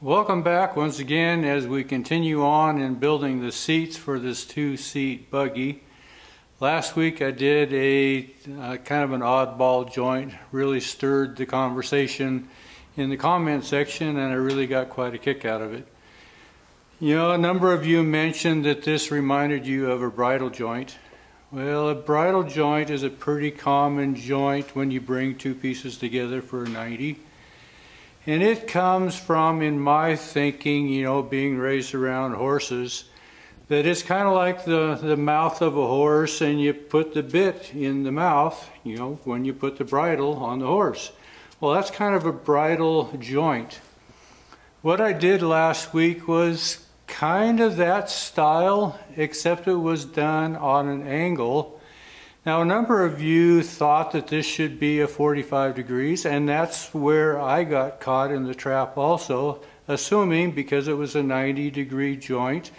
Welcome back once again as we continue on in building the seats for this two-seat buggy. Last week I did a kind of an oddball joint, really stirred the conversation in the comment section, and I really got quite a kick out of it. You know, a number of you mentioned that this reminded you of a bridle joint. Well, a bridle joint is a pretty common joint when you bring two pieces together for a 90. And it comes from, in my thinking, you know, being raised around horses, that it's kind of like the mouth of a horse, and you put the bit in the mouth, you know, when you put the bridle on the horse. Well, that's kind of a bridle joint. What I did last week was kind of that style, except it was done on an angle. Now, a number of you thought that this should be a 45 degrees, and that's where I got caught in the trap also, assuming because it was a 90-degree joint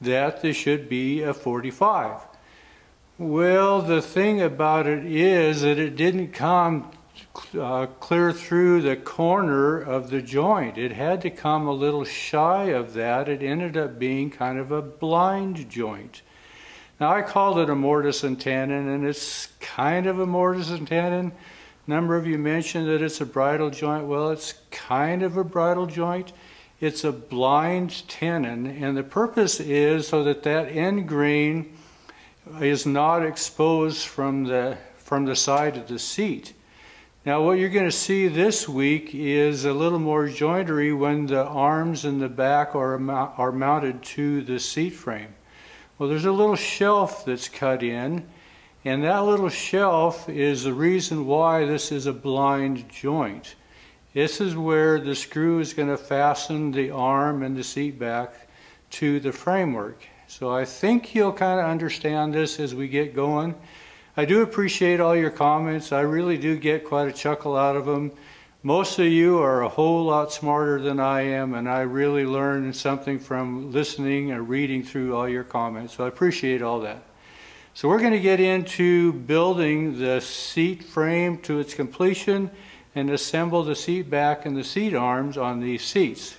that this should be a 45. Well, the thing about it is that it didn't come clear through the corner of the joint. It had to come a little shy of that. It ended up being kind of a blind joint. Now, I called it a mortise and tenon, and it's kind of a mortise and tenon. A number of you mentioned that it's a bridle joint. Well, it's kind of a bridle joint. It's a blind tenon, and the purpose is so that that end grain is not exposed from the side of the seat. Now, what you're going to see this week is a little more jointery when the arms and the back are mounted to the seat frame. Well, there's a little shelf that's cut in, and that little shelf is the reason why this is a blind joint. This is where the screw is going to fasten the arm and the seat back to the framework. So I think you'll kind of understand this as we get going. I do appreciate all your comments. I really do get quite a chuckle out of them. Most of you are a whole lot smarter than I am, and I really learn something from listening and reading through all your comments, so I appreciate all that. So we're going to get into building the seat frame to its completion and assemble the seat back and the seat arms on these seats.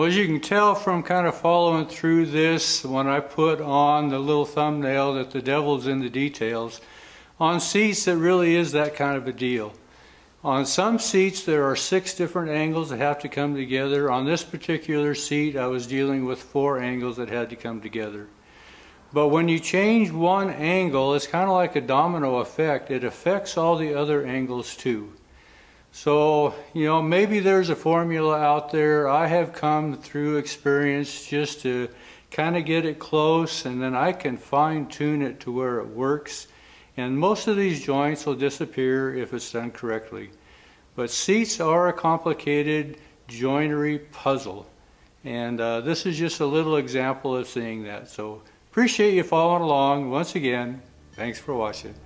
Well, as you can tell from kind of following through this, when I put on the little thumbnail that the devil's in the details, on seats it really is that kind of a deal. On some seats there are 6 different angles that have to come together. On this particular seat I was dealing with 4 angles that had to come together. But when you change one angle, it's kind of like a domino effect. It affects all the other angles too. So, you know, maybe there's a formula out there. I have come through experience just to kind of get it close, and then I can fine-tune it to where it works. And most of these joints will disappear if it's done correctly. But seats are a complicated joinery puzzle. And this is just a little example of seeing that. So, appreciate you following along. Once again, thanks for watching.